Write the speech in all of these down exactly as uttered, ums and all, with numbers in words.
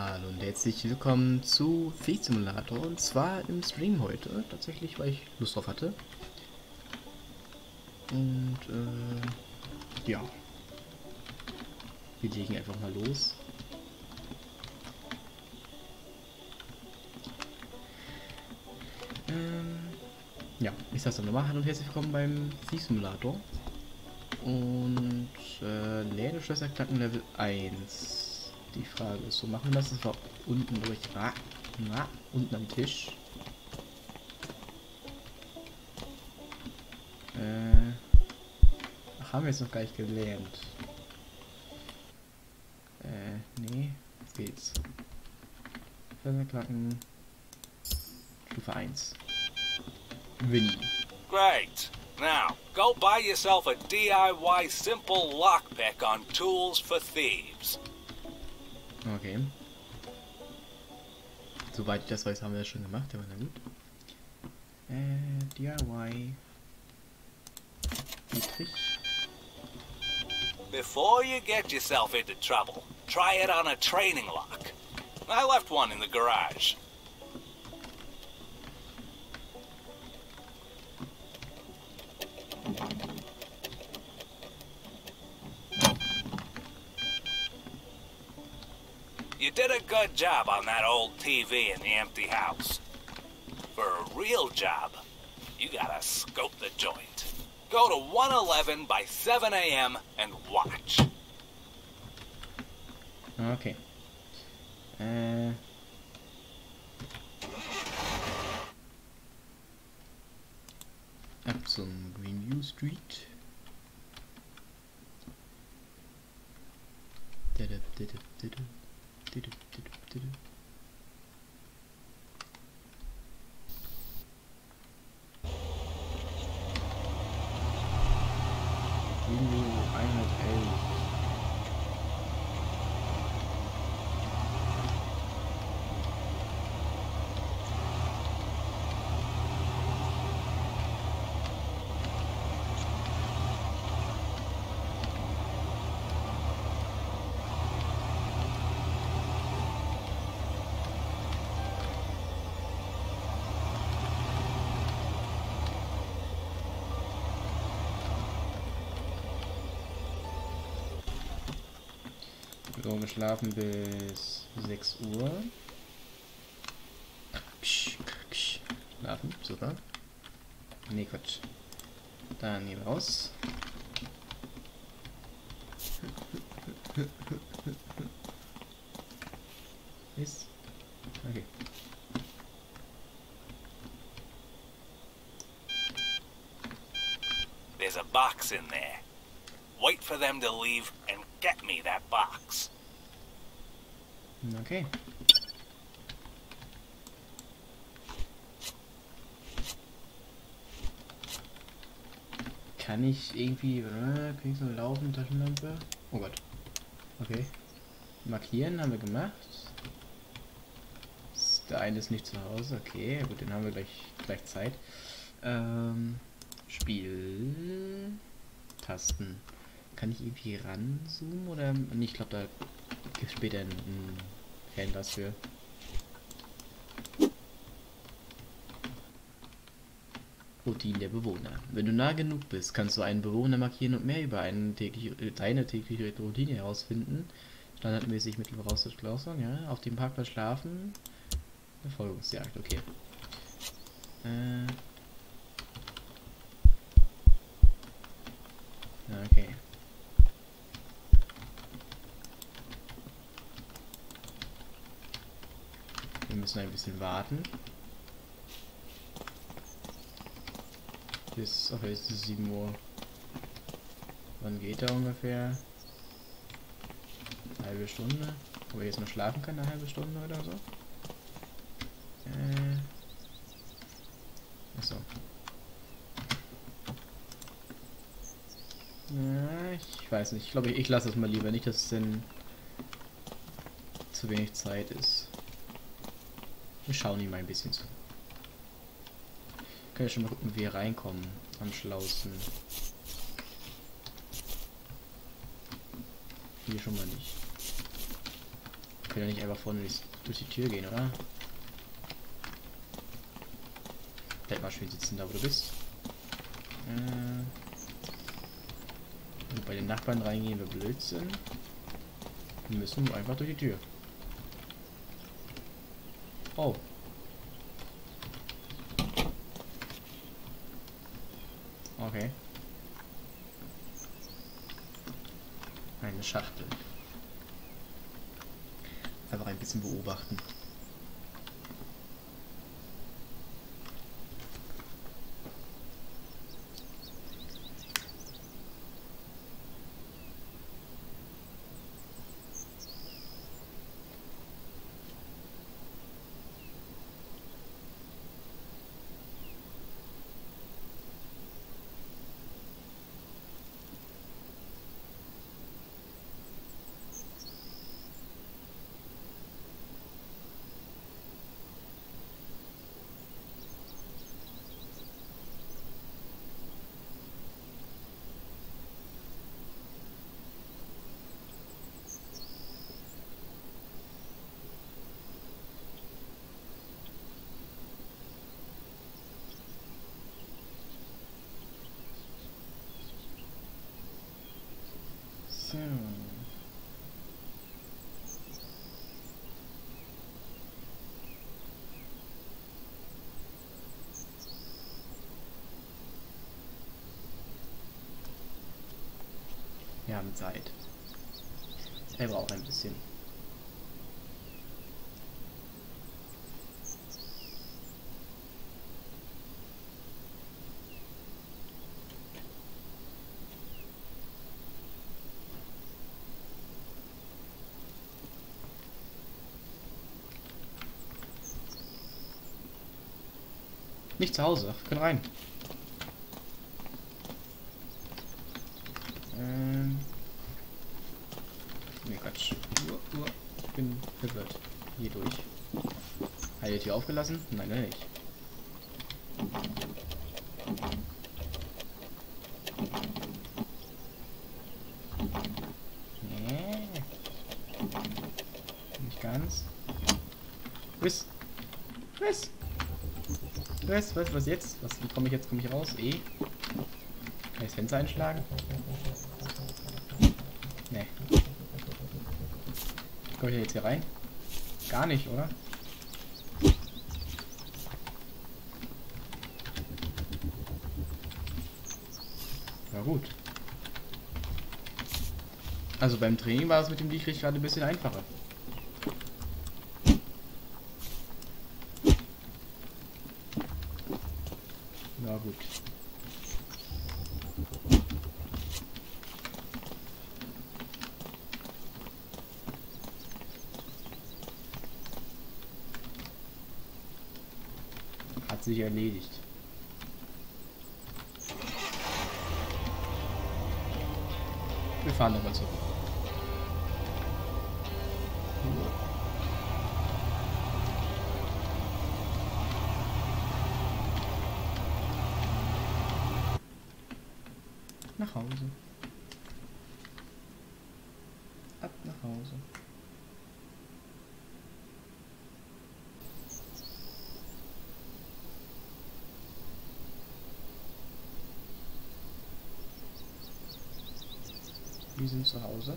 Hallo und herzlich willkommen zu Thief Simulator, und zwar im Stream heute, tatsächlich, weil ich Lust drauf hatte. Und äh, ja, wir legen einfach mal los. Ähm, ja, ich sag's dann nochmal, hallo und herzlich willkommen beim Thief Simulator. Und äh, Lädeschlösser knacken Level eins. Die Frage ist, so machen wir das, das war unten durch, ah, na, unten am Tisch. Äh, ach, haben wir jetzt noch gar nicht gelernt. Äh, nee, jetzt geht's. Klacken. Stufe eins. Winnie. Great. Now, go buy yourself a D I Y simple lockpick on Tools for Thieves. Okay. Soweit ich das weiß, haben wir das schon gemacht, aber na gut. Äh, D I Y. Dietrich. Before you get yourself into trouble, try it on a training lock. I left one in the garage. You did a good job on that old T V in the empty house. For a real job, you gotta scope the joint. Go to one eleven by seven A M and watch. Okay. Äh. Ab zum Green New Street. Didip, didip, didip. Greenview einhundertelf. So, wir schlafen bis sechs Uhr. Schlafen, super. Nee, Quatsch. Dann gehen wir raus. Ist. Okay. There's a box in there. Wait for them to leave and get me that box. Okay. Kann ich irgendwie, äh, krieg ich so eine laufende Taschenlampe? Oh Gott. Okay. Markieren haben wir gemacht. Der eine ist nicht zu Hause. Okay, gut, den haben wir gleich, gleich Zeit. Ähm, Spiel. Tasten. Kann ich irgendwie ranzoomen oder nicht? Ich glaube, da gibt es später einen Hinweis für. Routine der Bewohner. Wenn du nah genug bist, kannst du einen Bewohner markieren und mehr über einen täglich, deine tägliche Routine herausfinden. Standardmäßig mit Voraussetzung, ja. Auf dem Parkplatz schlafen. Verfolgungsjagd, okay. Äh. Okay. Wir müssen ein bisschen warten. Bis, ach, jetzt ist es sieben Uhr. Wann geht er ungefähr? Eine halbe Stunde. Wo ich jetzt noch schlafen kann, eine halbe Stunde oder so. Äh. Achso. Ja, ich weiß nicht. Ich glaube, ich, ich lasse es mal lieber. Nicht, dass es denn zu wenig Zeit ist. Wir schauen ihm mal ein bisschen zu. Können ja schon mal gucken, wie wir reinkommen. Am schlausten. Hier schon mal nicht. können ja nicht einfach vorne durch die Tür gehen, oder? Bleib mal schön sitzen, da wo du bist. Und bei den Nachbarn reingehen wir Blödsinn. Wir müssen einfach durch die Tür. Oh. Okay. Eine Schachtel. Einfach ein bisschen beobachten. So. Wir haben Zeit. Er braucht ein bisschen. Nicht zu Hause, können rein. Ähm. Ne, Quatsch. Uhr, Uhr. Ich bin verwirrt. Hier durch. Hat die Tür aufgelassen? Nein, nein, nicht. Nee. Nicht ganz. Wiss. Wiss. Was, was, was jetzt? Was, wie komme ich jetzt? Komme ich raus? E? Kann ich das Fenster einschlagen? Nee. Komme ich jetzt hier rein? Gar nicht, oder? Na gut. Also beim Training war es mit dem Dietrich gerade ein bisschen einfacher. Ja gut. Hat sich erledigt. Wir fahren nochmal zurück. Nach Hause. Ab nach Hause. Wir sind zu Hause.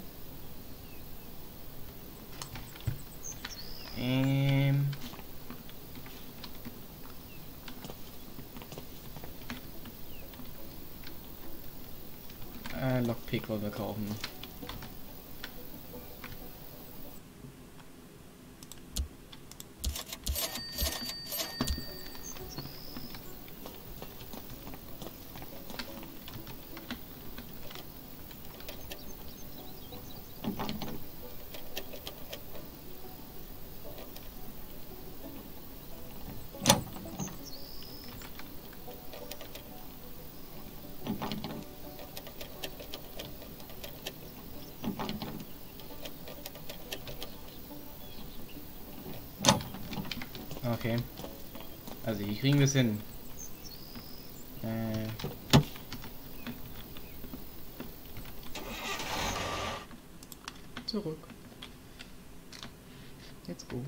Ähm. Lockpick wollen wir kaufen. Okay. Also hier kriegen wir es hin. Äh. Zurück. Let's go.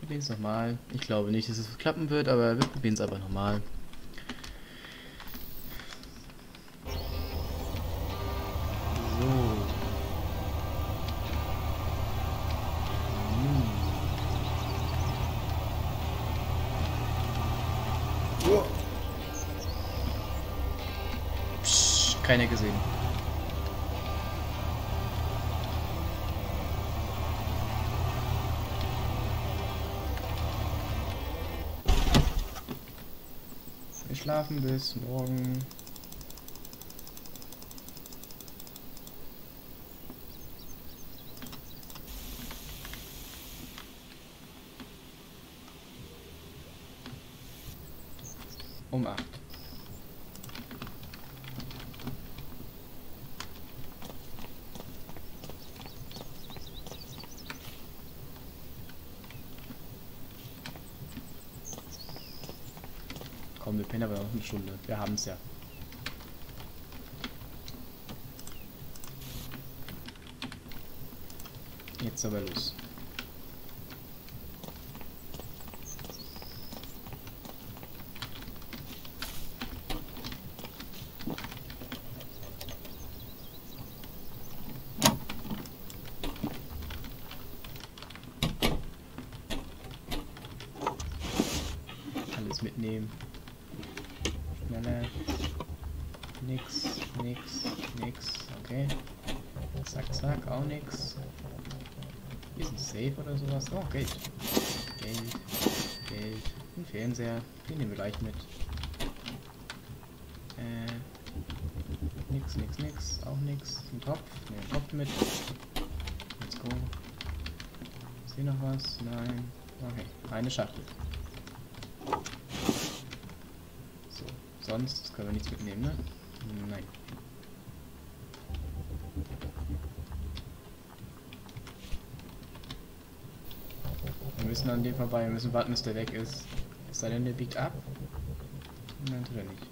Probieren es nochmal. Ich glaube nicht, dass es klappen wird, aber wir probieren es einfach nochmal. Keiner gesehen. Wir schlafen bis morgen. Um acht. Wir pennen aber noch eine Stunde. Wir haben es ja. Jetzt aber los. Alles mitnehmen. Nix, nix, nix, okay. Zack, zack, auch nix. Hier ist ein Safe oder sowas. Oh, Geld. Geld, Geld. Ein Fernseher. Den nehmen wir gleich mit. Äh. Nix, nix, nix. Auch nix. Ein Topf. Nehmen den Topf mit. Let's go. Ist hier noch was? Nein. Okay. Eine Schachtel. Sonst können wir nichts mitnehmen, ne? Nein. Wir müssen an dem vorbei, wir müssen warten, bis der weg ist. Es sei denn, der biegt ab. Nein, tut er nicht.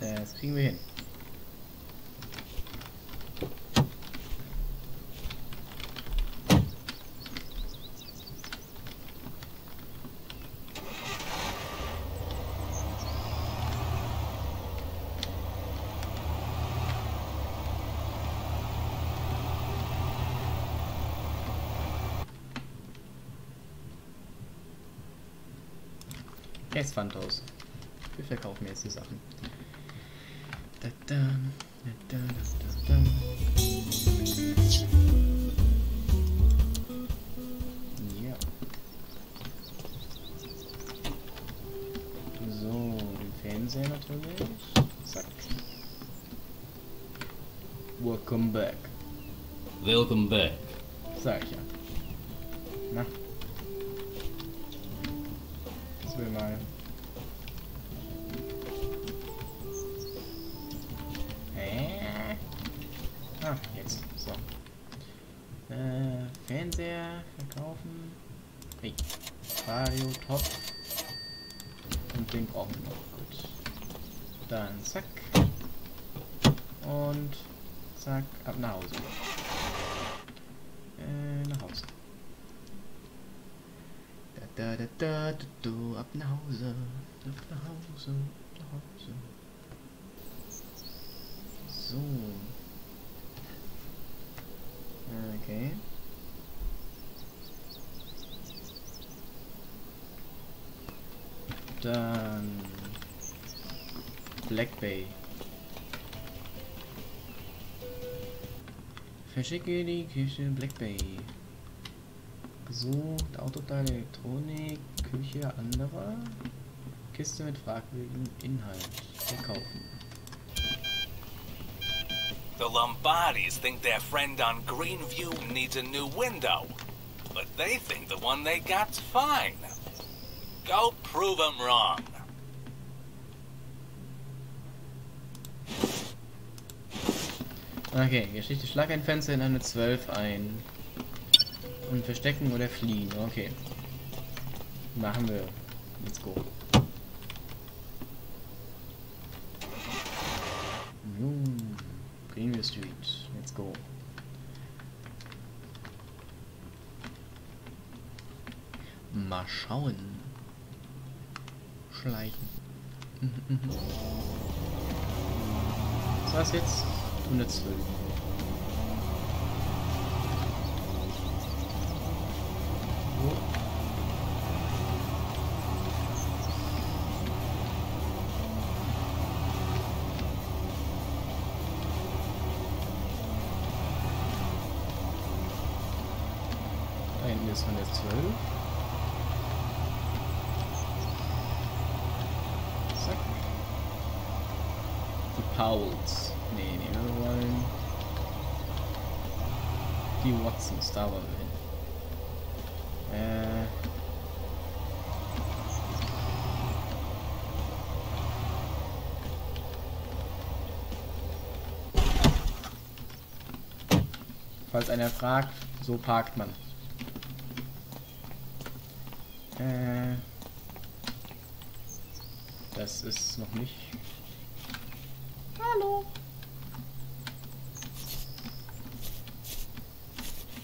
Das kriegen wir hin. Es fand aus. Wir verkaufen jetzt die Sachen. Da, da, da, da, da, da. Ja. So, den Fernseher natürlich. Zack. Welcome back. Welcome back. Sag ich ja. Na. Jetzt will mal. Ah, jetzt. So. Äh, Fernseher verkaufen. Hey. Radio top. Und den brauchen wir noch. Gut. Dann zack. Und zack. Ab nach Hause. Äh, nach Hause. Da da da da da, da. Ab nach Hause. Ab nach Hause. Ab nach Hause. So. Okay. Dann Black Bay. Verschicke die Küche Black Bay. Gesucht, Autoteile, Elektronik, Küche anderer. Kiste mit fragwürdigem Inhalt. Verkaufen. The Lombardis think their friend on Greenview needs a new window, but they think the one they got's fine. Go prove 'em wrong. Okay, Geschichte: Schlag ein Fenster in eine zwölf ein. Und verstecken oder fliehen. Okay. Machen wir. Let's go. Green New Street. Let's go. Mal schauen. Schleichen. Was war's jetzt? hundertzwölf. Da hinten ist hundertzwölf. Zack. Die Pauls. Nee, nee, wir wollen die Watsons, da wollen wir hin. Äh. Falls einer fragt, so parkt man. Äh. Das ist noch nicht. Hallo.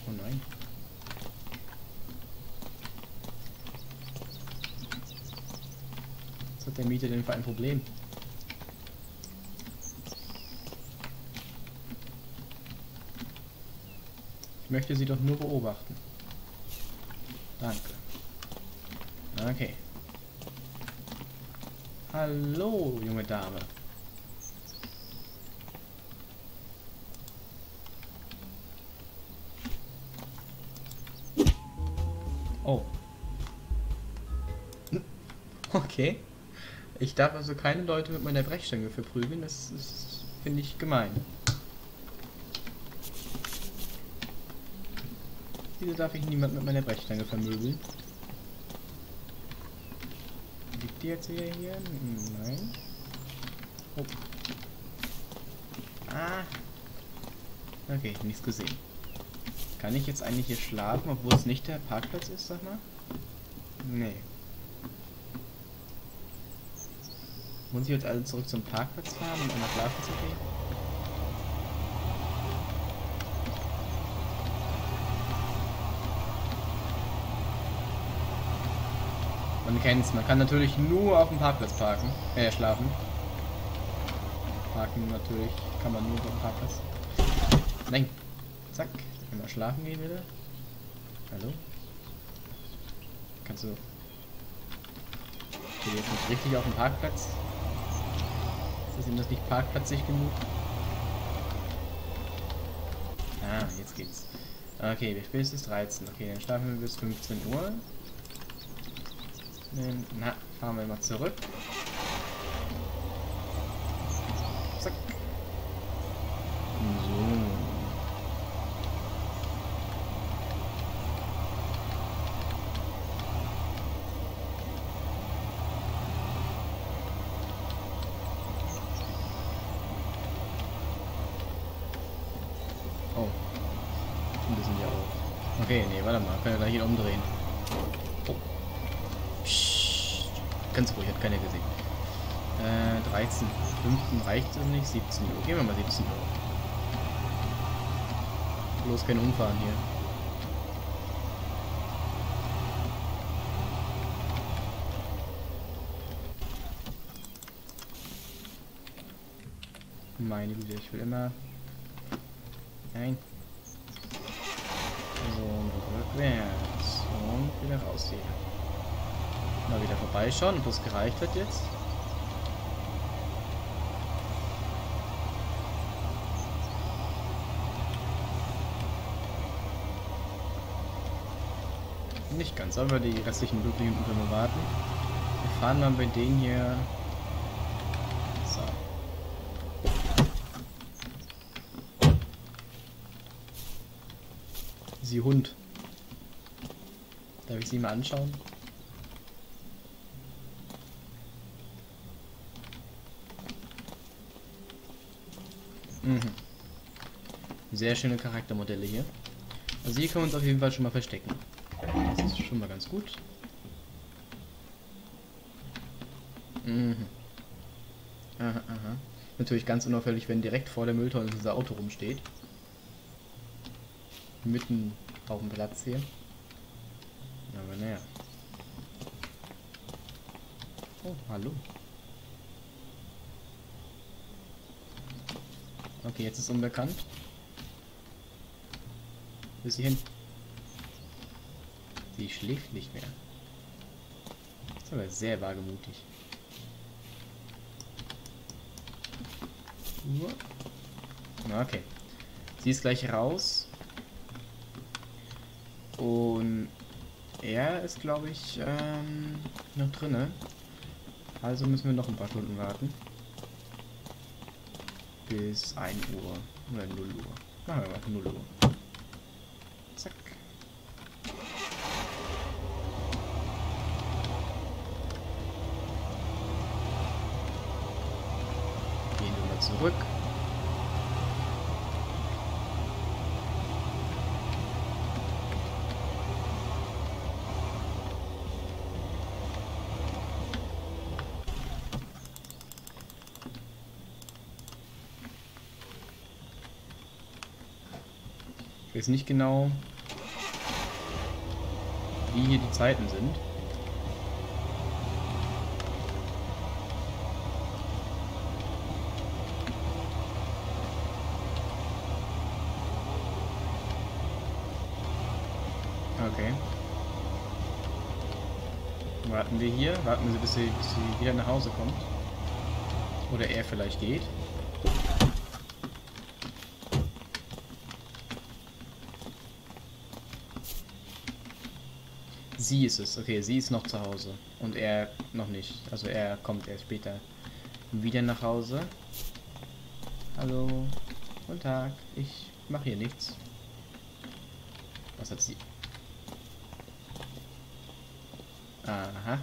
Oh nein. Was hat der Mieter denn für ein Problem? Ich möchte sie doch nur beobachten. Danke. Okay. Hallo, junge Dame. Oh. Okay. Ich darf also keine Leute mit meiner Brechstange verprügeln. Das ist, finde ich, gemein. Wieso darf ich niemand mit meiner Brechstange vermöbeln? Liegt die jetzt wieder hier? Nein. Oh. Ah. Okay, nichts gesehen. Kann ich jetzt eigentlich hier schlafen, obwohl es nicht der Parkplatz ist, sag mal? Nee. Muss ich jetzt alle zurück zum Parkplatz fahren und nach Schlafen zu gehen? Man kennt's, man kann natürlich nur auf dem Parkplatz parken, äh, schlafen. Parken natürlich kann man nur auf dem Parkplatz. Nein. Zack. Mal schlafen gehen wieder. Hallo? Kannst du... Ich bin jetzt nicht richtig auf dem Parkplatz. Ist das eben das nicht parkplatzig genug? Ah, jetzt geht's. Okay, wir spielen bis dreizehn. Okay, dann schlafen wir bis fünfzehn Uhr. Na, fahren wir mal zurück. Zack. So. Okay, nee, warte mal, können wir gleich hier umdrehen. Oh. Psst. Ganz ruhig, hat keiner gesehen. Äh, dreizehn. fünften reicht es nicht, siebzehn Uhr. Gehen wir mal siebzehn Uhr. Bloß kein Umfahren hier. Meine Güte, ich will immer... Nein. Rückwärts und wieder raus hier. Mal wieder vorbeischauen, ob das gereicht hat jetzt. Nicht ganz, aber die restlichen Blutlinien können wir warten. Wir fahren dann bei denen hier. So. sie Hund. Darf ich sie mal anschauen? Mhm. Sehr schöne Charaktermodelle hier. Also hier können wir uns auf jeden Fall schon mal verstecken. Das ist schon mal ganz gut. Mhm. Aha, aha. Natürlich ganz unauffällig, wenn direkt vor der Mülltonne unser Auto rumsteht. Mitten auf dem Platz hier. Aber naja. Oh, hallo. Okay, jetzt ist unbekannt. Wo ist sie hin? Sie schläft nicht mehr. Ist aber sehr wagemutig. Okay. Sie ist gleich raus. Und er ist, glaube ich, ähm, noch drinne. Also müssen wir noch ein paar Stunden warten. Bis ein Uhr. Oder null Uhr. Machen wir mal null Uhr. Zack. Gehen wir mal zurück. Ich weiß nicht genau, wie hier die Zeiten sind. Okay. Warten wir hier. Warten wir, bis sie, bis sie wieder nach Hause kommt. Oder er vielleicht geht. Sie ist es. Okay, sie ist noch zu Hause. Und er noch nicht. Also er kommt erst später wieder nach Hause. Hallo. Guten Tag. Ich mache hier nichts. Was hat sie? Aha.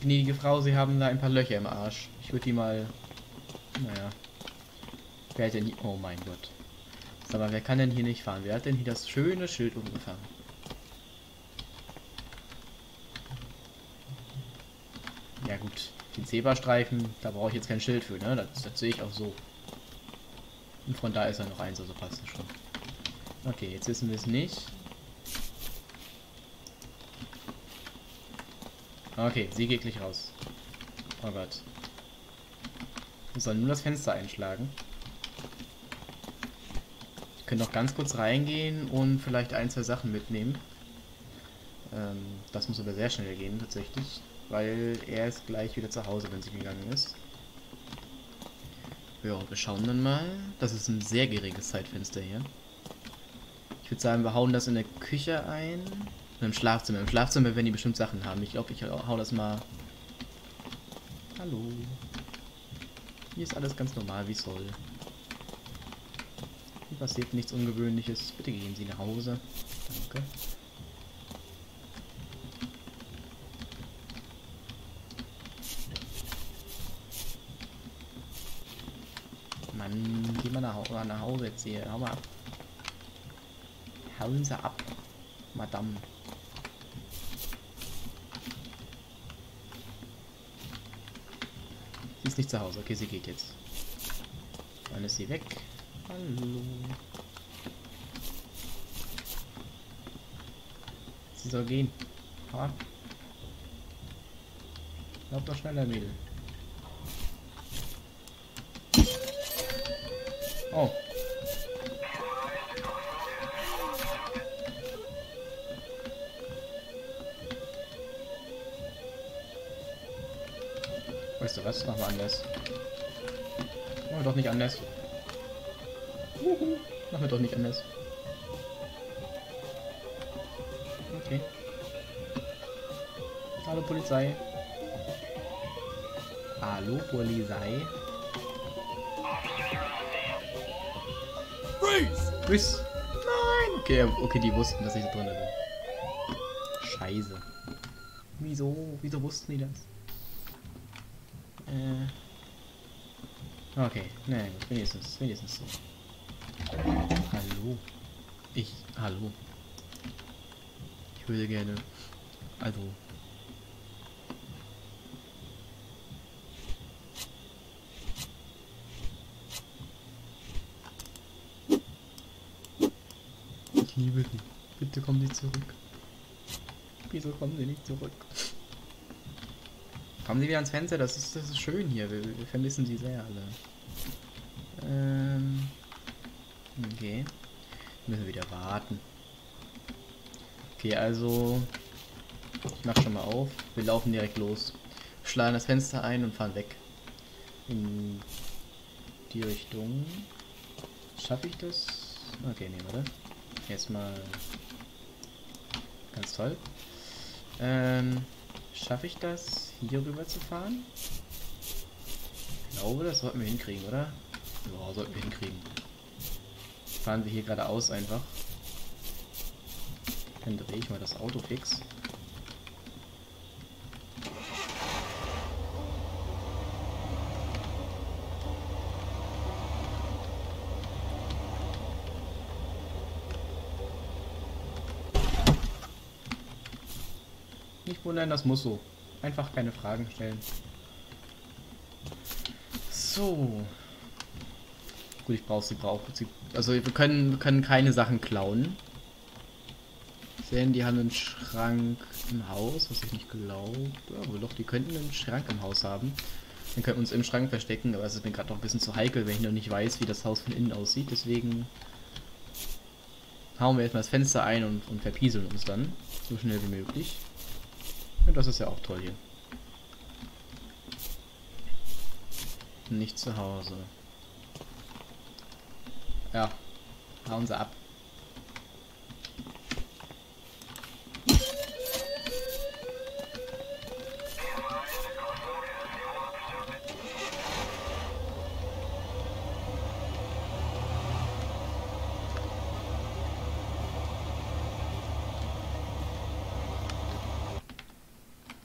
Gnädige Frau, Sie haben da ein paar Löcher im Arsch. Ich würde die mal... Naja. Wer hat denn die... Oh mein Gott. Sag mal, wer kann denn hier nicht fahren? Wer hat denn hier das schöne Schild umgefahren? Ja gut, den Zebrastreifen, da brauche ich jetzt kein Schild für, ne? Das, das sehe ich auch so. Und von da ist ja noch eins, also passt das schon. Okay, jetzt wissen wir es nicht. Okay, sie geht gleich raus. Oh Gott. Wir sollen nur das Fenster einschlagen. Wir können noch ganz kurz reingehen und vielleicht ein, zwei Sachen mitnehmen. Ähm, das muss aber sehr schnell gehen, tatsächlich, weil er ist gleich wieder zu Hause, wenn sie gegangen ist. Ja, wir schauen dann mal. Das ist ein sehr geringes Zeitfenster hier. Ich würde sagen, wir hauen das in der Küche ein. Im Schlafzimmer. Im Schlafzimmer werden die bestimmt Sachen haben. Ich glaube, ich hau das mal... Hallo. Hier ist alles ganz normal, wie es soll. Hier passiert nichts Ungewöhnliches. Bitte gehen Sie nach Hause. Danke. Mann, geh mal nach, nach Hause jetzt hier. Hau mal ab. Hauen Sie ab, Madame. Sie ist nicht zu Hause. Okay, sie geht jetzt. Dann ist sie weg. Hallo. Sie soll gehen. Hau ab. Lauf doch schneller, Mädel. Oh. Weißt du was? Machen wir anders. Machen wir doch nicht anders. Uhu, machen wir doch nicht anders. Okay. Hallo Polizei. Hallo Polizei. Freeze! Durchs. Nein! Okay, okay, die wussten, dass ich da drin bin. Scheiße. Wieso? Wieso wussten die das? Äh. Okay, nein, wenigstens, wenigstens so. Hallo. Ich. Hallo. Ich würde gerne. Also. Ich liebe sie. Bitte kommen sie zurück. Wieso kommen sie nicht zurück? Kommen sie wieder ans Fenster, das ist, das ist schön hier. Wir, wir vermissen sie sehr alle. Ähm. Okay. Müssen wir wieder warten. Okay, also. Ich mach schon mal auf. Wir laufen direkt los. Schlagen das Fenster ein und fahren weg. In die Richtung. Schaffe ich das? Okay, nehmen wir das. Erstmal. Ganz toll. Ähm, schaffe ich das, hier rüber zu fahren? Ich glaube, das sollten wir hinkriegen, oder? Ja, sollten wir hinkriegen. Fahren wir hier geradeaus einfach. Dann drehe ich mal das Auto fix. Nicht wundern, das muss so. Einfach keine Fragen stellen. So. Gut, ich brauche sie, brauche sie. Also wir können, wir können keine Sachen klauen. Sehen, die haben einen Schrank im Haus, was ich nicht glaube. Ja, wohl doch, die könnten einen Schrank im Haus haben. Dann können wir uns im Schrank verstecken, aber es ist mir gerade noch ein bisschen zu heikel, wenn ich noch nicht weiß, wie das Haus von innen aussieht. Deswegen hauen wir erstmal das Fenster ein und, und verpieseln uns dann. So schnell wie möglich. Und das ist ja auch toll hier. Nicht zu Hause. Ja, hauen sie ab.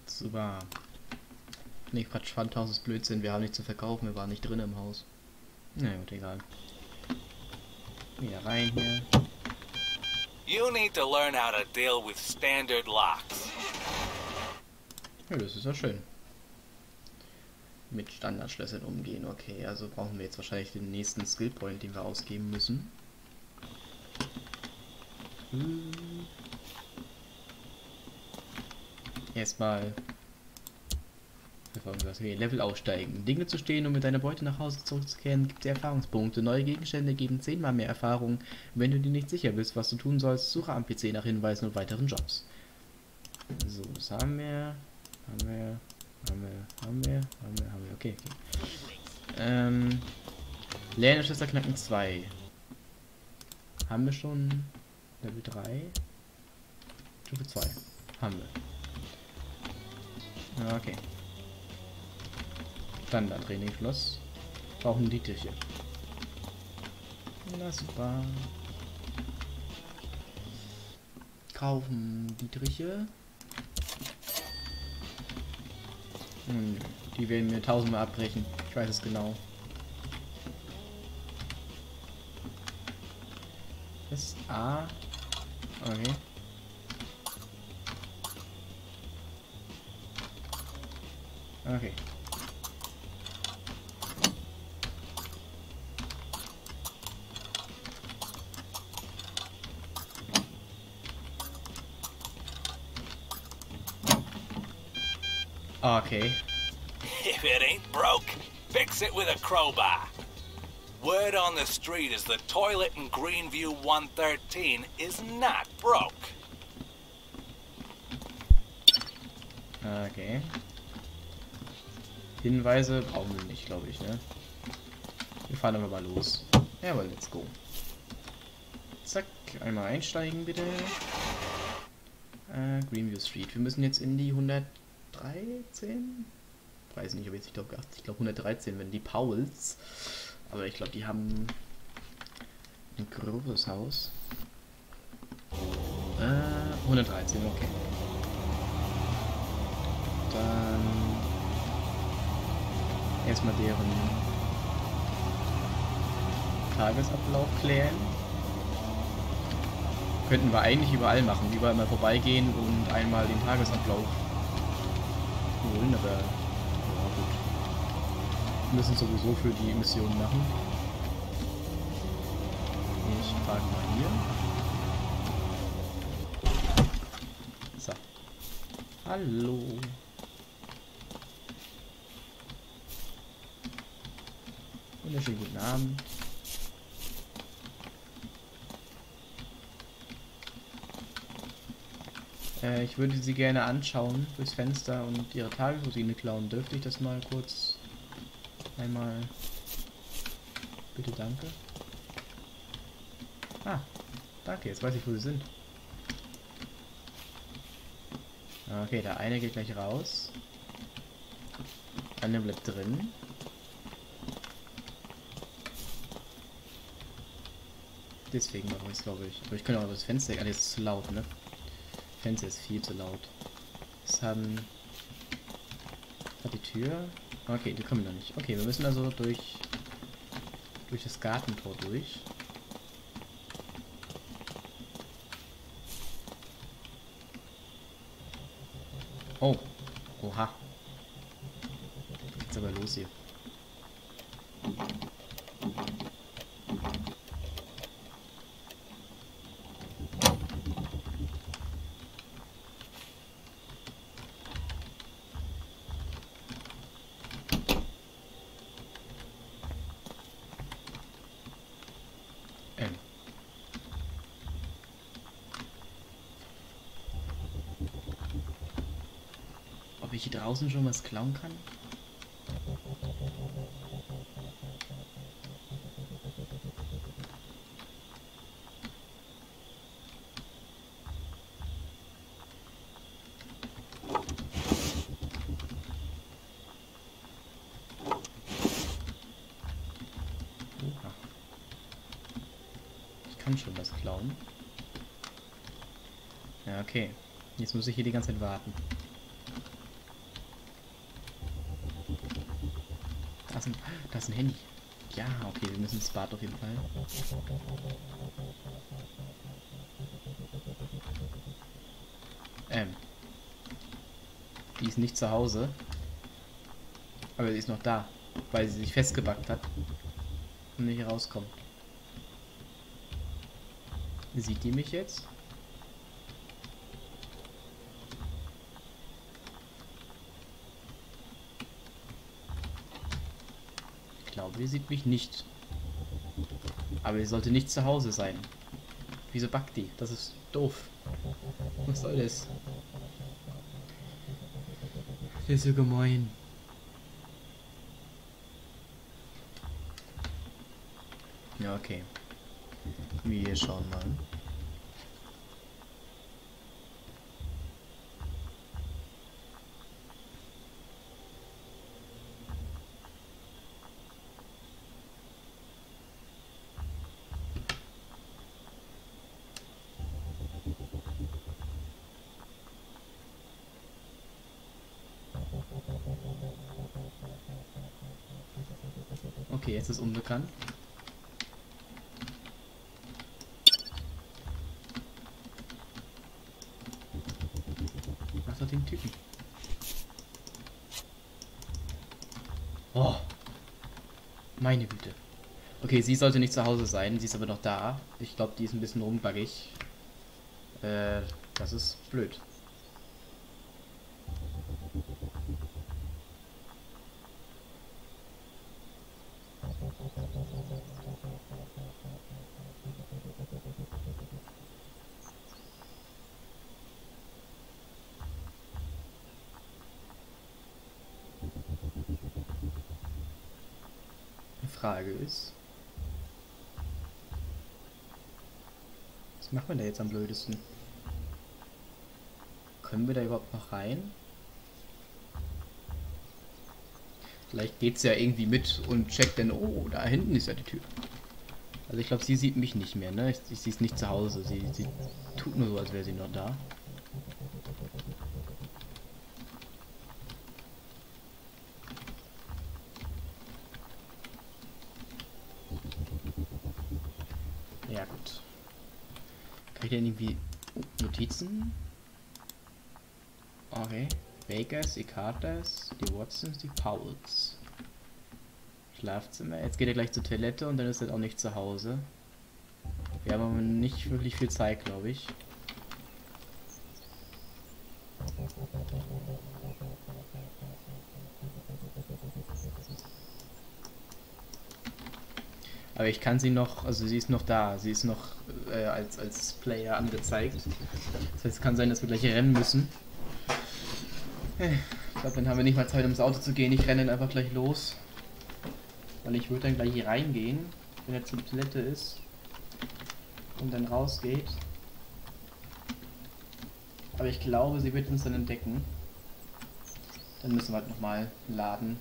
Super. Nee, Quatsch, Pfandhaus ist Blödsinn, wir haben nichts zu verkaufen, wir waren nicht drin im Haus. Na gut, egal. Wieder rein hier. You need to learn how to deal with standard locks. Ja, das ist ja schön. Mit Standardschlössern umgehen, okay, also brauchen wir jetzt wahrscheinlich den nächsten Skillpoint, den wir ausgeben müssen. Hm. Erstmal okay, Level aussteigen. Dinge zu stehen und mit deiner Beute nach Hause zurückzukehren, gibt dir Erfahrungspunkte. Neue Gegenstände geben zehnmal mehr Erfahrung. Wenn du dir nicht sicher bist, was du tun sollst, suche am P C nach Hinweisen und weiteren Jobs. So, das haben wir. Haben wir. Haben wir. Haben wir. Haben wir. Haben wir. Okay, okay. Ähm. Lerne Schlösser knacken zwei. Haben wir schon Level drei? Stufe zwei. Haben wir. Okay. Standard-Training-Schloss. Brauchen die Tische. Na super. Kaufen die Tische. Hm, die werden mir tausendmal abbrechen. Ich weiß es genau. Das ist A. Okay. Okay. Okay. If it ain't broke, fix it with a crowbar. Word on the street is the toilet in Greenview one thirteen is not broke. Okay. Hinweise brauchen wir nicht, glaube ich, ne? Wir fahren aber mal los. Jawohl, let's go. Zack, einmal einsteigen, bitte. Äh, Greenview Street. Wir müssen jetzt in die hundertdreizehn? Weiß nicht, ob jetzt, ich glaube, ich glaube hundertdreizehn, wenn die Pauls. Aber ich glaube, die haben Ein grobes Haus. Ah, hundertdreizehn, okay. Dann erstmal deren Tagesablauf klären. Könnten wir eigentlich überall machen, überall mal vorbeigehen und einmal den Tagesablauf holen, aber ja, gut. Wir müssen sowieso für die Mission machen. Ich frage mal hier. So. Hallo. Wunderschönen guten Abend. Äh, ich würde sie gerne anschauen durchs Fenster und ihre Tagesroutine klauen. Dürfte ich das mal kurz einmal... Bitte danke. Ah, danke, jetzt weiß ich, wo sie sind. Okay, der eine geht gleich raus. Der andere bleibt drin. Deswegen machen wir es, glaube ich. Aber ich kann auch das Fenster... Ah, das ist zu laut, ne? Das Fenster ist viel zu laut. Das haben... Hat die Tür... Okay, die kommen noch nicht. Okay, wir müssen also durch... Durch das Gartentor durch. Oh, oha. Geht's aber los hier. Ähm. Ob ich hier draußen schon was klauen kann? Oha. Ich kann schon was klauen. Ja, okay. Jetzt muss ich hier die ganze Zeit warten. Das ist ein, das ist ein Handy. Ja, okay, wir müssen ins Bad auf jeden Fall. Ähm. Die ist nicht zu Hause. Aber sie ist noch da, weil sie sich festgebackt hat und nicht rauskommt. Sieht die mich jetzt? Ich glaube, ihr sieht mich nicht. Aber ihr sollte nicht zu Hause sein. Wieso backt die? Das ist doof. Was soll das? Das ist so gemein. Ja, okay. Wir schauen mal. Okay, jetzt ist unbekannt. Mach doch den Typen. Oh. Meine Güte. Okay, sie sollte nicht zu Hause sein, sie ist aber noch da. Ich glaube, die ist ein bisschen rumbaggig. Äh, das ist blöd. Frage ist, was macht man da jetzt am blödesten? Können wir da überhaupt noch rein? Vielleicht geht's ja irgendwie mit und checkt dann, oh, da hinten ist ja die Tür. Also ich glaube, sie sieht mich nicht mehr, ne? Ich, ich, sie ist nicht zu Hause. Sie, sie tut nur so, als wäre sie noch da. Ja, gut. Kann ich denn irgendwie... Oh, Notizen? Okay. Bakers, Ikatas, die Watsons, die Powells. Schlafzimmer. Jetzt geht er gleich zur Toilette und dann ist er auch nicht zu Hause. Wir haben aber nicht wirklich viel Zeit, glaube ich. Aber ich kann sie noch, also sie ist noch da, sie ist noch äh, als, als Player angezeigt. Das heißt, es kann sein, dass wir gleich rennen müssen. Ich glaube, dann haben wir nicht mal Zeit, ums Auto zu gehen. Ich renne einfach gleich los. Weil ich würde dann gleich hier reingehen, wenn er zur Toilette ist. Und dann rausgeht. Aber ich glaube, sie wird uns dann entdecken. Dann müssen wir halt nochmal laden.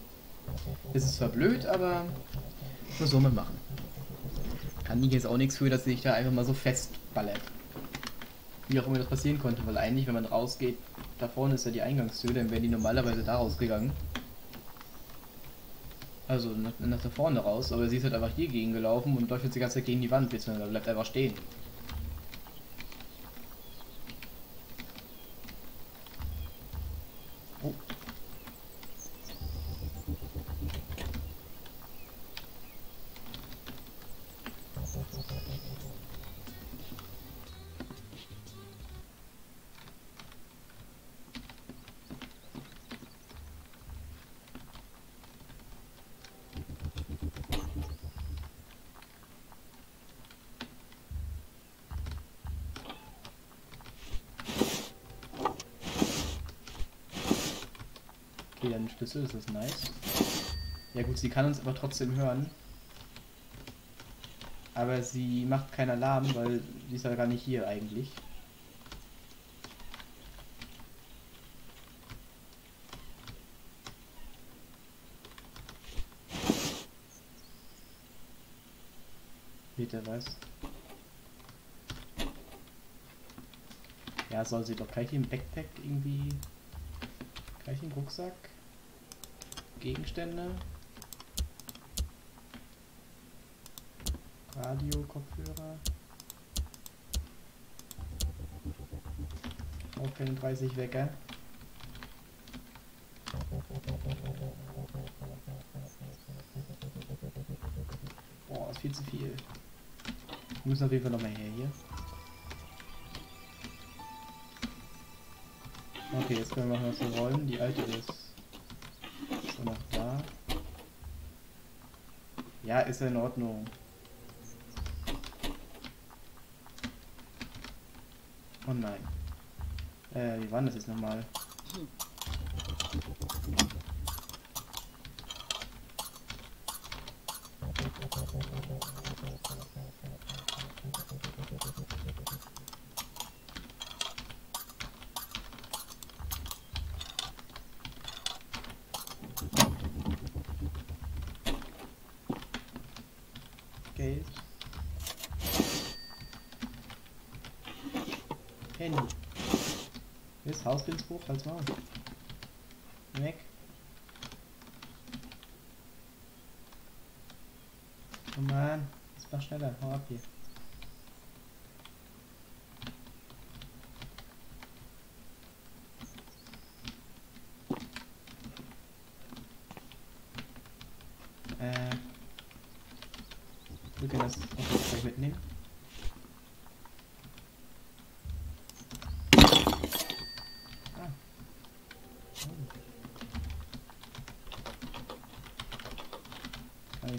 Es ist zwar blöd, aber nur so mal machen. Kann die jetzt auch nichts für, dass sie sich da einfach mal so festballert. Wie auch immer das passieren konnte, weil eigentlich, wenn man rausgeht, da vorne ist ja die Eingangstür, dann wären die normalerweise da rausgegangen. Also nach, nach da vorne raus, aber sie ist halt einfach hier gegen gelaufen und läuft jetzt die ganze Zeit gegen die Wand, beziehungsweise bleibt einfach stehen. Oh. Okay, dann Schlüssel, das ist nice. Ja gut, sie kann uns aber trotzdem hören. Aber sie macht keinen Alarm, weil sie ist ja gar nicht hier eigentlich. Peter weiß. Ja, soll sie doch gleich im Backpack irgendwie... Gleich im Rucksack. Gegenstände. Radio, Kopfhörer. Auch keine dreißig Wecker. Boah, ist viel zu viel. Wir müssen auf jeden Fall nochmal her hier. Okay, jetzt können wir machen, was wir wollen. Die alte ist. Ist er noch da? Ja, ist er in Ordnung. Oh nein. Äh, wie war das jetzt nochmal? Handy. Hier ist Hausdienstbuch, halt's mal. Weg. Oh man, jetzt mach schneller, hau ab hier. Äh. Wir können das auch gleich mitnehmen.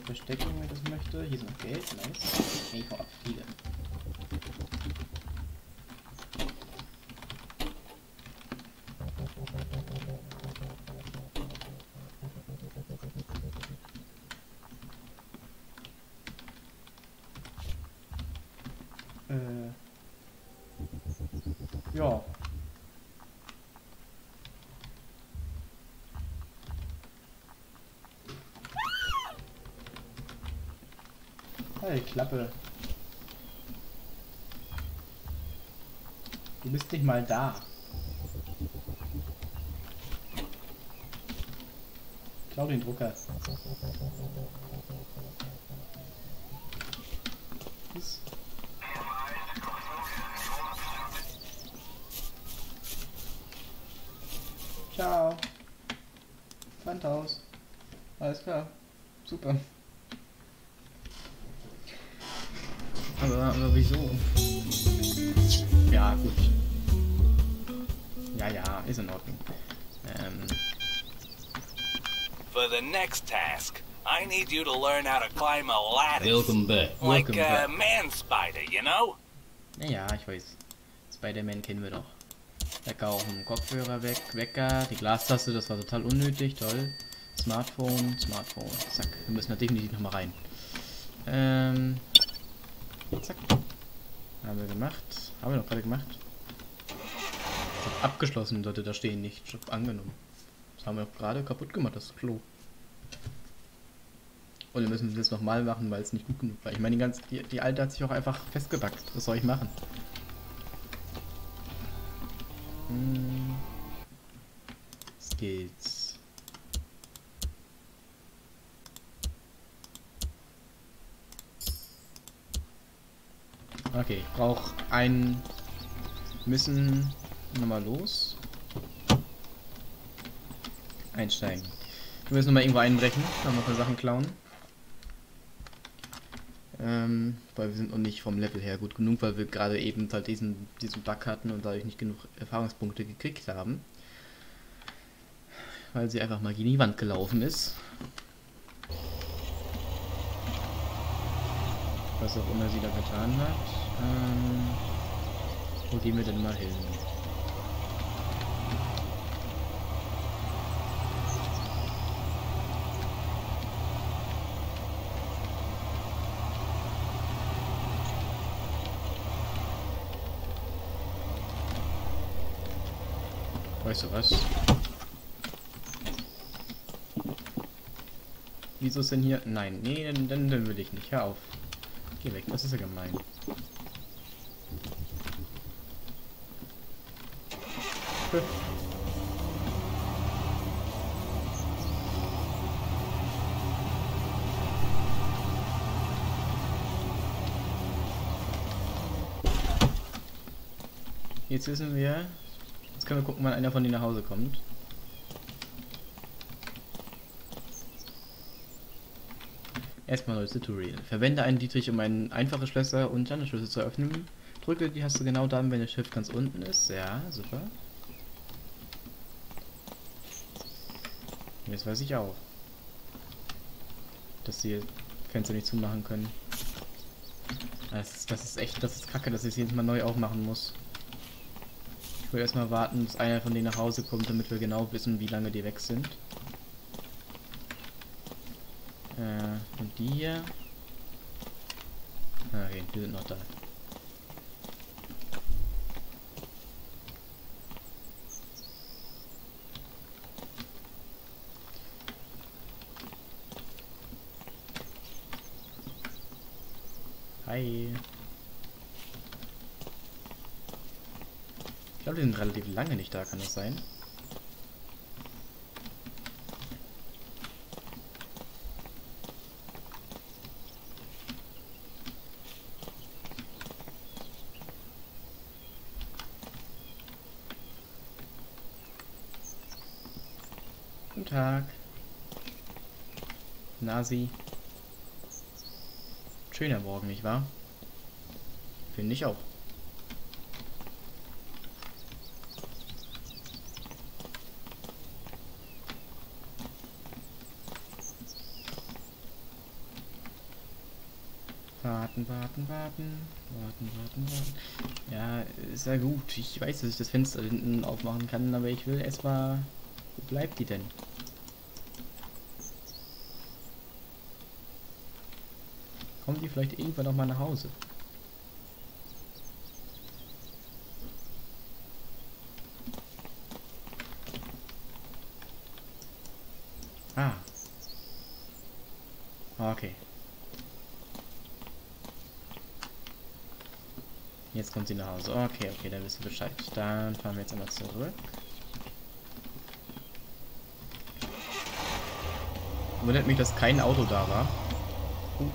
Verstecken, wenn ich das möchte. Hier ist noch Geld, nice. Ich hau ab, viele. Äh. Ja. Klappe. Du bist nicht mal da. Schau den Drucker. Ist ciao. Pfandhaus. Alles klar. Super. Aber, aber wieso? Ja, gut. Ja, ja, ist in Ordnung. Ähm. For the next task, I need you to learn how to climb a ladder. Welcome back. Like a man spider, you know? Naja, ich weiß. Spider-Man kennen wir doch. Wecker auch einen Kopfhörer weg, Wecker, die Glastaste, das war total unnötig, toll. Smartphone, Smartphone, zack. Wir müssen da definitiv nochmal rein. Ähm, zack. Haben wir gemacht. Haben wir noch gerade gemacht. Abgeschlossen sollte da stehen, nicht schon angenommen. Das haben wir doch gerade kaputt gemacht, das Klo. Und wir müssen das nochmal machen, weil es nicht gut genug war. Ich meine, die, ganze, die, die alte hat sich auch einfach festgebackt. Was soll ich machen? Skills. Okay, ich brauche einen. Müssen nochmal los. Einsteigen. Wir müssen nochmal irgendwo einbrechen. Nochmal ein paar Sachen klauen. Ähm, weil wir sind noch nicht vom Level her gut genug, weil wir gerade eben halt diesen, diesen Bug hatten und dadurch nicht genug Erfahrungspunkte gekriegt haben. Weil sie einfach mal gegen die Wand gelaufen ist. Was auch immer sie da getan hat. Ähm, wo gehen wir denn mal hin? Weißt du was? Wieso ist denn hier? Nein, nee, dann, dann, dann will ich nicht. Hör auf. Geh weg, das ist ja gemein. Jetzt wissen wir. Jetzt können wir gucken, wann einer von denen nach Hause kommt. Erstmal neues Tutorial. Verwende einen Dietrich, um ein einfaches Schlösser und Standardschlüssel zu öffnen. Drücke die Taste genau dann, wenn der Schiff ganz unten ist. Ja, super. Jetzt weiß ich auch, dass sie Fenster nicht zumachen können. Das, das ist echt, das ist kacke, dass ich es jedes Mal neu aufmachen muss. Ich will erstmal warten, bis einer von denen nach Hause kommt, damit wir genau wissen, wie lange die weg sind. Äh, und die hier. Okay, die sind noch da. Hi. Ich glaube, die sind relativ lange nicht da, kann das sein? Guten Tag. Nasi. Schöner Morgen, nicht wahr? Finde ich auch. Warten, warten, warten, warten, warten, warten. Ja, ist ja gut. Ich weiß, dass ich das Fenster hinten aufmachen kann, aber ich will erstmal. Wo bleibt die denn? Kommt die vielleicht irgendwann nochmal nach Hause? Ah. Okay. Jetzt kommt sie nach Hause. Okay, okay, dann wisst ihr Bescheid. Dann fahren wir jetzt einmal zurück. Wundert mich, dass kein Auto da war. Uh.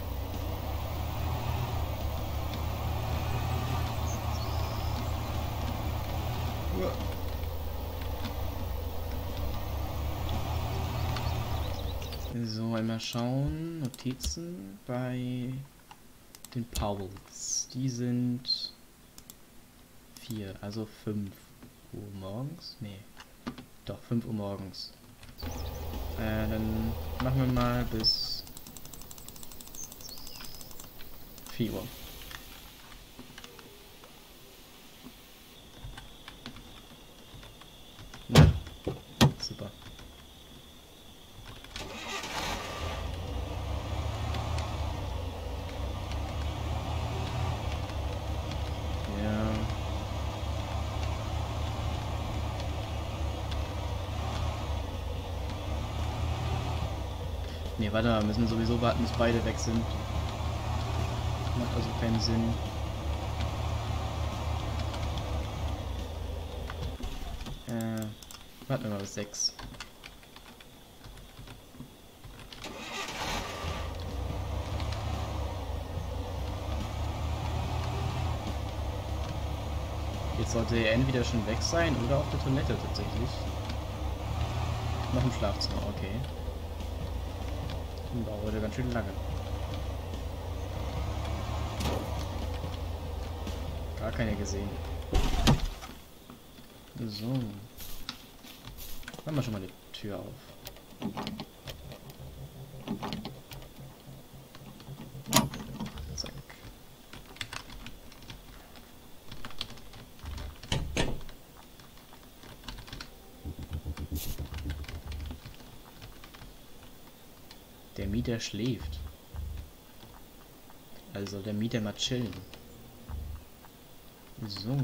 So, einmal schauen. Notizen bei den Pauls. Die sind vier, also fünf Uhr morgens. Nee, doch fünf Uhr morgens. Äh, dann machen wir mal bis vier Uhr. Na, super. Ne, warte mal, wir müssen sowieso warten, bis beide weg sind. Macht also keinen Sinn. Äh, warten wir mal bis sechs. Jetzt sollte er entweder schon weg sein oder auf der Toilette tatsächlich. Noch im Schlafzimmer, okay. Das dauert heute ganz schön lange. Gar keiner gesehen. So. Machen wir schon mal die Tür auf. Zack. Der Mieter schläft. Also der Mieter mal chillen. So.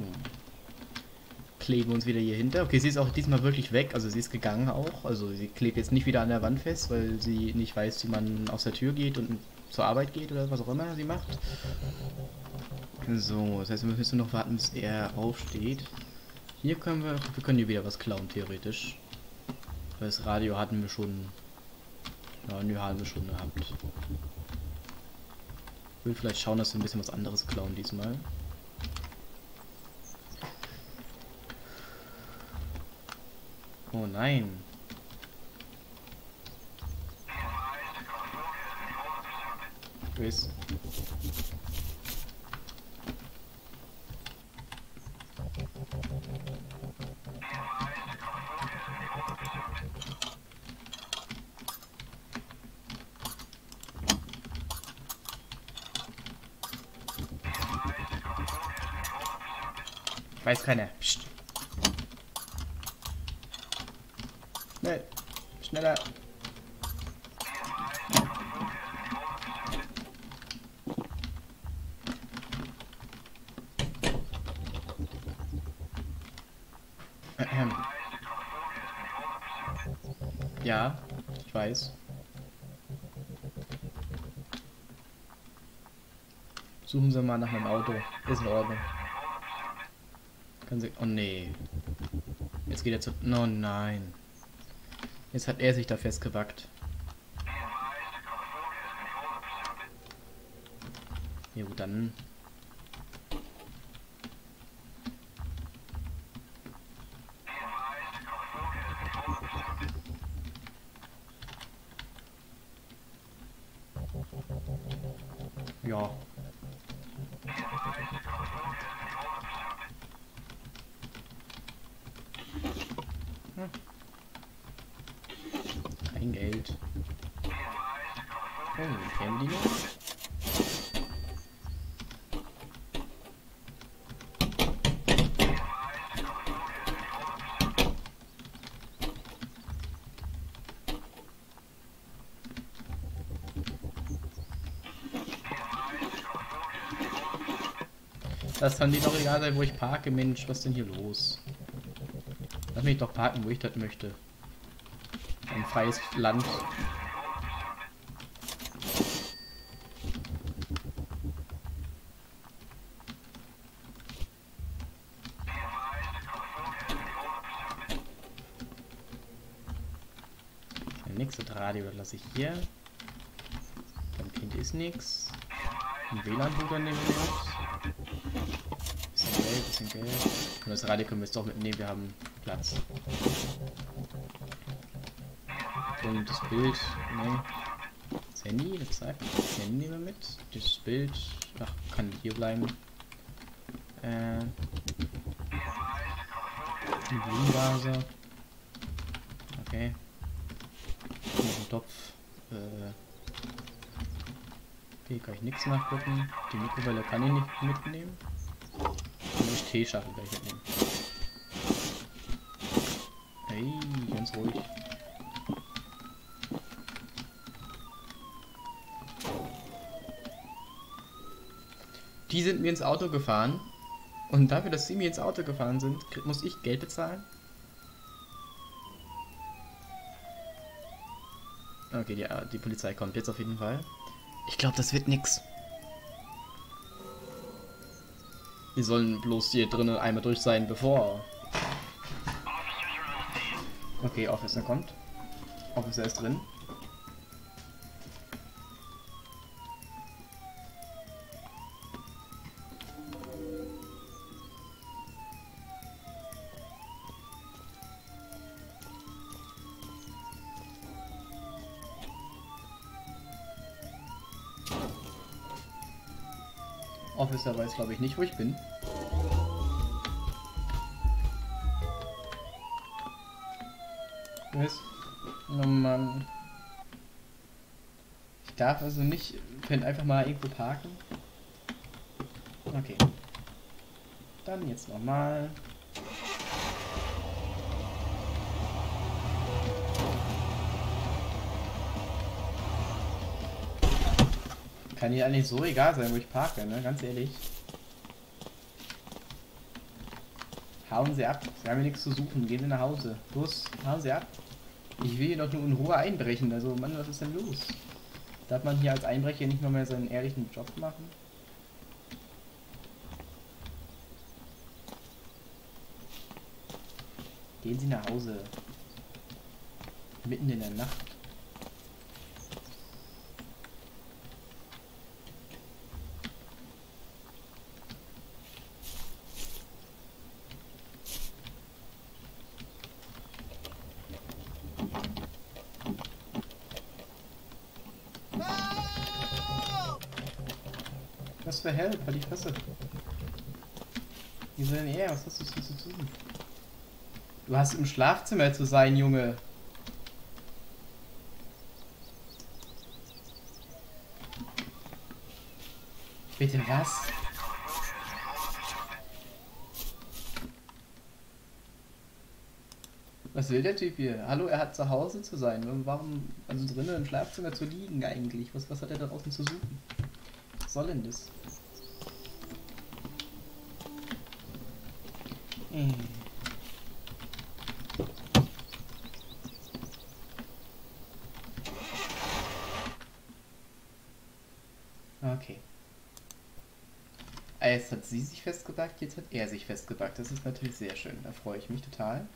Kleben uns wieder hier hinter. Okay, sie ist auch diesmal wirklich weg. Also sie ist gegangen auch. Also sie klebt jetzt nicht wieder an der Wand fest, weil sie nicht weiß, wie man aus der Tür geht und zur Arbeit geht oder was auch immer sie macht. So, das heißt, wir müssen noch warten, bis er aufsteht. Hier können wir... Wir können hier wieder was klauen, theoretisch. Weil das Radio hatten wir schon... Ja, eine halbe Stunde habt. Ich will vielleicht schauen, dass wir ein bisschen was anderes klauen diesmal. Oh nein. Chris. Weiß keiner. Psst. Schnell. Schneller. Ja, ich weiß. Suchen Sie mal nach meinem Auto. Ist in Ordnung. Oh nee. Jetzt geht er zu... No, nein. Jetzt hat er sich da festgewackt. Jo, dann... Ja. Kein Geld. Oh, Handy. Das kann dir doch egal sein, wo ich parke, Mensch. Was ist denn hier los? Lass mich doch parken, wo ich das möchte. Ein freies Land. Radio lasse ich hier. Beim Kind ist nichts. Ein W L A N-Booter nehmen wir noch. Bisschen Geld, bisschen Geld. Und das Radio können wir jetzt doch mitnehmen, wir haben Platz. Und das Bild, ne. Das Handy, das zeigt. Das Handy nehmen wir mit. Das Bild, ach, kann hier bleiben. Äh. Die Blumenvase. Okay. Noch ein Topf. Äh. Hier kann ich nichts nachgucken. Die Mikrowelle kann ich nicht mitnehmen. Und die Teeschachtel kann ich mitnehmen. Hey, ganz ruhig. Die sind mir ins Auto gefahren. Und dafür, dass sie mir ins Auto gefahren sind, muss ich Geld bezahlen. Okay, die, die Polizei kommt jetzt auf jeden Fall. Ich glaube, das wird nix. Wir sollen bloß hier drinnen einmal durch sein, bevor... Okay, Officer kommt. Officer ist drin. Officer weiß, glaube ich, nicht, wo ich bin. Was? Oh Mann. Ich darf also nicht, könnte einfach mal irgendwo parken. Okay. Dann jetzt nochmal. Kann mir eigentlich so egal sein, wo ich parke, ne? Ganz ehrlich. Hauen Sie ab. Sie haben hier nichts zu suchen. Gehen Sie nach Hause. Los, hauen Sie ab. Ich will hier doch nur in Ruhe einbrechen. Also, Mann, was ist denn los? Darf man hier als Einbrecher nicht mal mehr seinen ehrlichen Job machen? Gehen Sie nach Hause. Mitten in der Nacht. Was für Hell, bei die Fresse. Wie soll denn er? Was hast du zu tun? Du hast im Schlafzimmer zu sein, Junge. Bitte was? Was will der Typ hier? Hallo, er hat zu Hause zu sein. Warum, also drinnen im Schlafzimmer zu liegen eigentlich? Was, was hat er da draußen zu suchen? Was soll denn das? Hm. Okay. Jetzt hat sie sich festgepackt, jetzt hat er sich festgepackt. Das ist natürlich sehr schön, da freue ich mich total.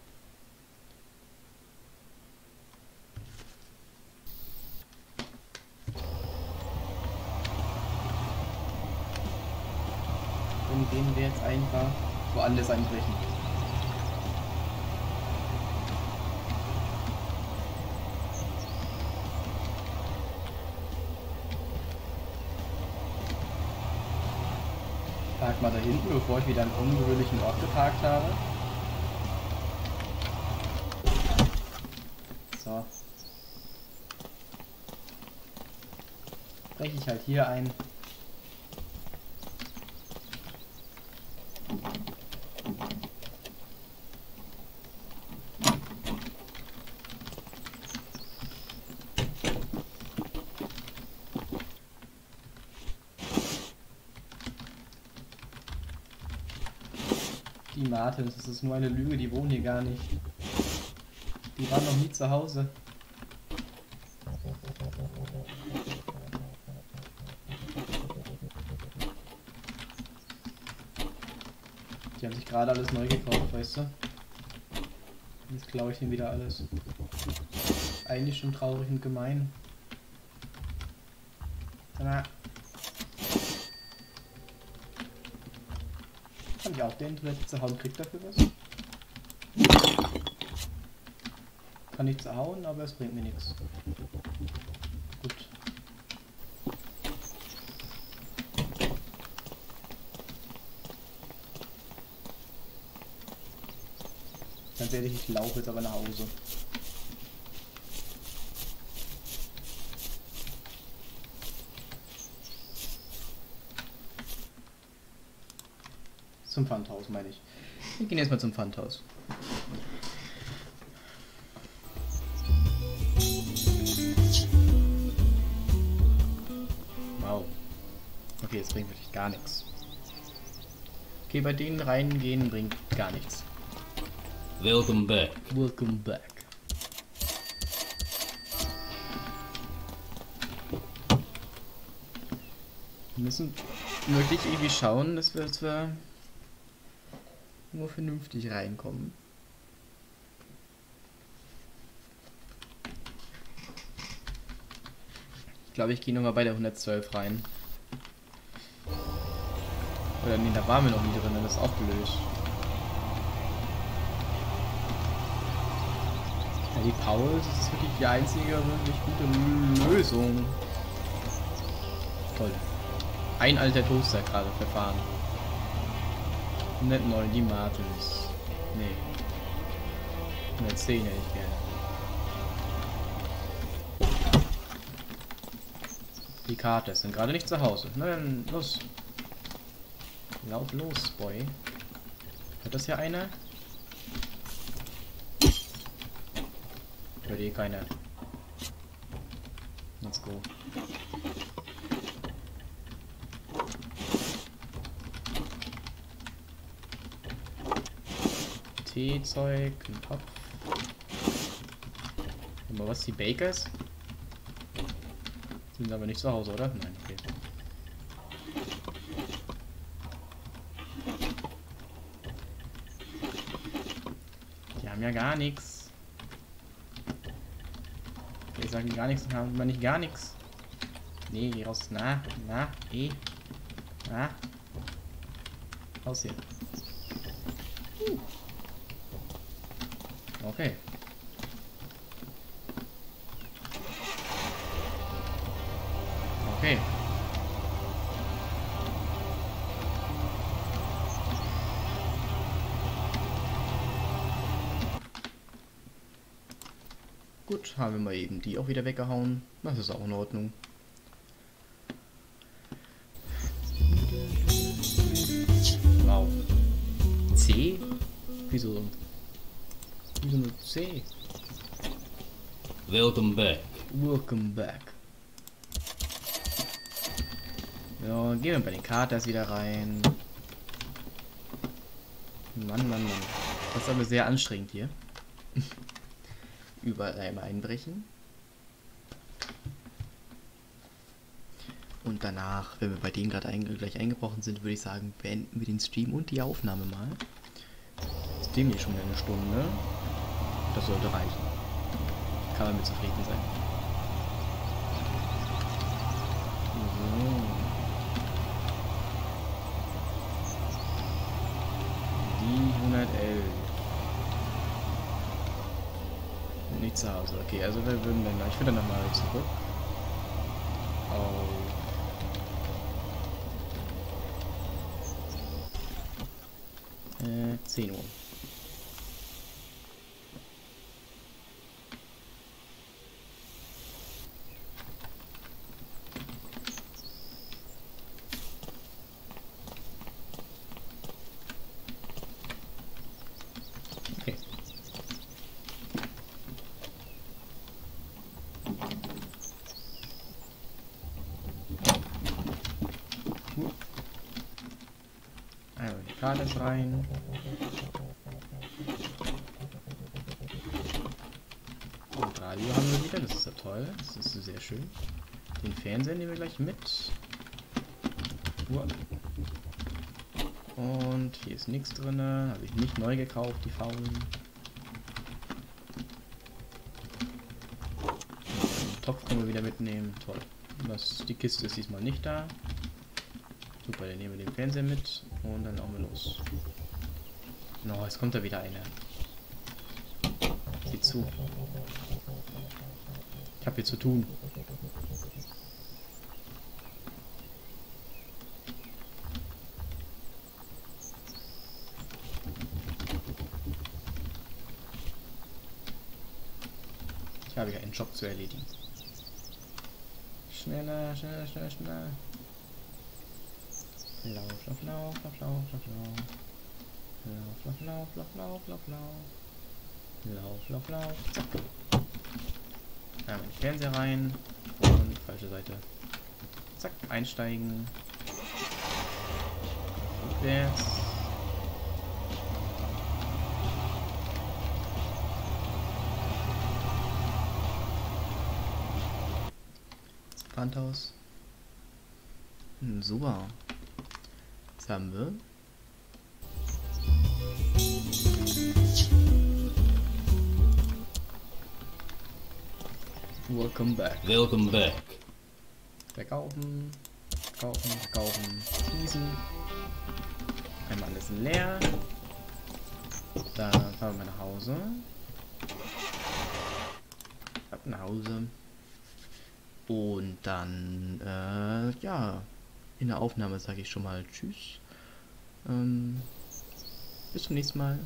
Gehen wir jetzt einfach woanders einbrechen. Park mal da hinten, bevor ich wieder einen ungewöhnlichen Ort geparkt habe. So. Breche ich halt hier ein. Die Martins, das ist nur eine Lüge, die wohnen hier gar nicht. Die waren noch nie zu Hause. Die haben sich gerade alles neu gekauft, weißt du? Jetzt klaue ich ihnen wieder alles. ist eigentlich schon traurig und gemein. Na. Kann ich auch den direkt zu hauen, kriegt dafür was? Kann ich zu hauen, aber es bringt mir nichts. Gut. Ganz ehrlich, ich laufe jetzt aber nach Hause. Zum Pfandhaus, meine ich. Wir gehen erstmal zum Pfandhaus. Wow. Okay, jetzt bringt wirklich gar nichts. Okay, bei denen reingehen bringt gar nichts. Welcome back. Welcome back. Wir müssen wirklich irgendwie schauen, dass wir zwar nur vernünftig reinkommen. Ich glaube, ich gehe nochmal bei der hundertzwölf rein. Oder nee, da waren wir noch nie drin, das ist auch blöd. Ja, die Pause ist wirklich die einzige wirklich gute Lösung. Toll. Ein alter Toaster gerade verfahren. hundertneun, die Martins. Nee. hundertzehn hätte ich gerne. Die Karte sind gerade nicht zu Hause. Na dann, los. Lauf los, Boy. Hat das hier einer? Hört eh keiner. Let's go. Teezeug, ein Topf. Aber was, die Bakers? Sind aber nicht zu Hause, oder? Nein, okay. Die haben ja gar nichts. Die sagen gar nichts und haben immer nicht gar nichts. Nee, geh raus. Na, na, eh. Na. Raus hier. Uh. Okay. Okay. Gut, haben wir mal eben die auch wieder weggehauen. Das ist auch in Ordnung. Wow. C? Wieso? Wieso nur C? Welcome back. Welcome back. Ja, gehen wir bei den Katers wieder rein. Mann, Mann, Mann. Das ist aber sehr anstrengend hier. Überall einmal einbrechen. Und danach, wenn wir bei denen gerade ein gleich eingebrochen sind, würde ich sagen, beenden wir den Stream und die Aufnahme mal. Das Ding hier schon wieder eine Stunde. Das sollte reichen. Kann man mit zufrieden sein. So. Die hundertelf. Nicht zu Hause. Okay, also wir würden dann... Ich würde dann nochmal zurück. Oh. zehn Uhr. Okay. Also die Karte ist rein. Radio haben wir wieder, das ist ja toll, das ist sehr schön. Den Fernseher nehmen wir gleich mit. Und hier ist nichts drin, habe ich nicht neu gekauft, die Faulen. Topf können wir wieder mitnehmen. Toll. Das, die Kiste ist diesmal nicht da. Super, dann nehmen wir den Fernseher mit und dann laufen wir los. No, jetzt kommt da wieder einer. Sieh zu. Ich hab hier zu tun. Ich habe hier einen Job zu erledigen. Schneller, schneller, schneller, schneller. Lauf, lauf, lauf, lauf, lauf, lauf, lauf. Lauf, lauf, lauf, lauf, lauf, lauf. Lauf, lauf, lauf. Zack. Einmal den Fernseher rein. Und falsche Seite. Zack, einsteigen. Rückwärts. Brandhaus. Hm, super. Jetzt haben wir. Welcome back. Welcome back. Verkaufen, verkaufen, verkaufen, schließen. Einmal alles leer. Dann fahren wir nach Hause. Ab nach Hause. Und dann, äh, ja, in der Aufnahme sage ich schon mal Tschüss. Ähm, bis zum nächsten Mal.